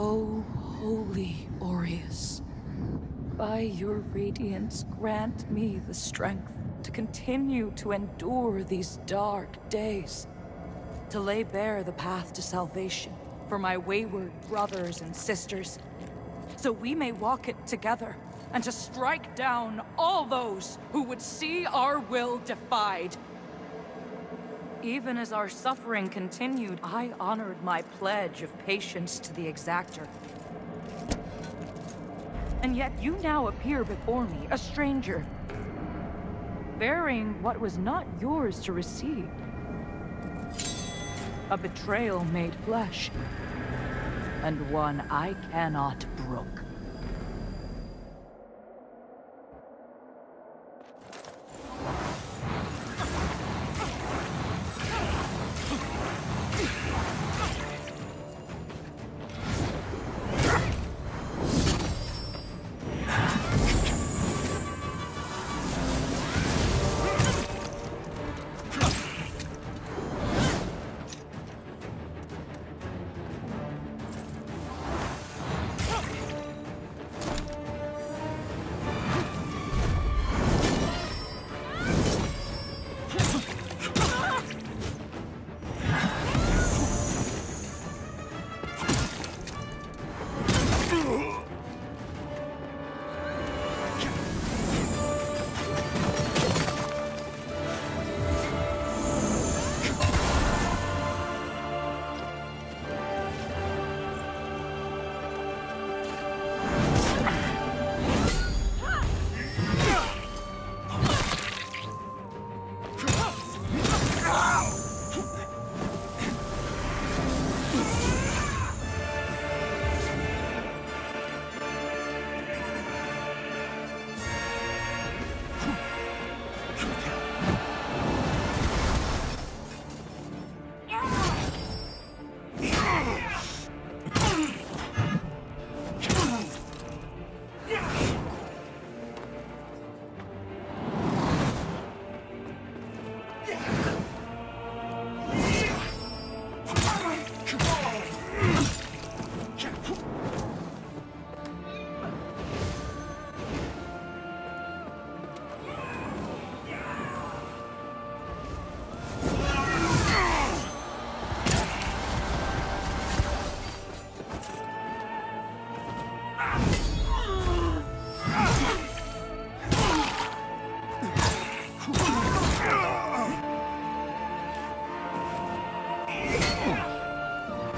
O holy Aureus, by your radiance grant me the strength to continue to endure these dark days, to lay bare the path to salvation for my wayward brothers and sisters, so we may walk it together, and to strike down all those who would see our will defied. Even as our suffering continued, I honored my pledge of patience to the exactor. And yet you now appear before me, a stranger, bearing what was not yours to receive. A betrayal made flesh, and one I cannot brook.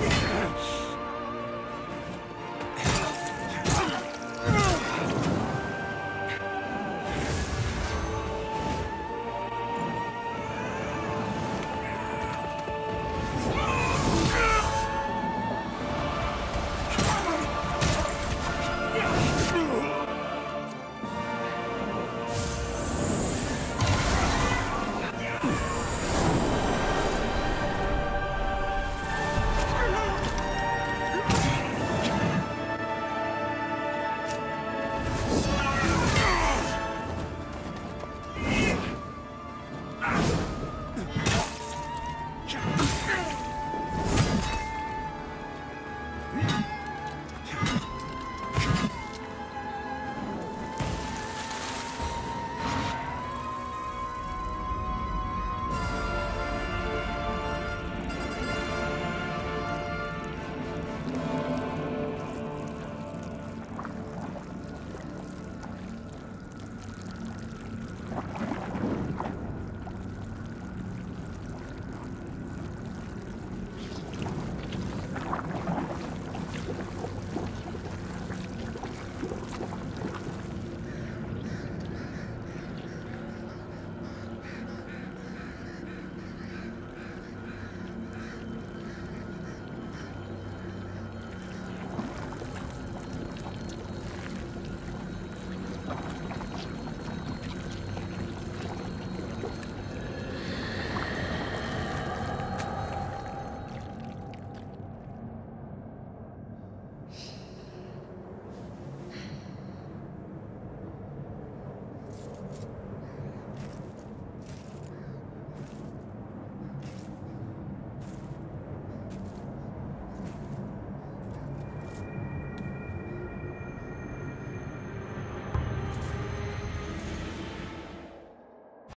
Yeah.